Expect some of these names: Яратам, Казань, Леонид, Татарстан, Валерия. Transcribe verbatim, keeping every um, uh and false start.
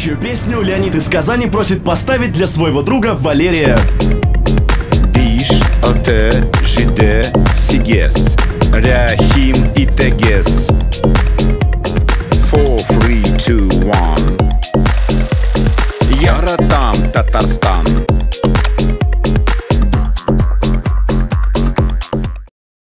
следующую песню Леонид из Казани просит поставить для своего друга Валерия. Яратам Татарстан.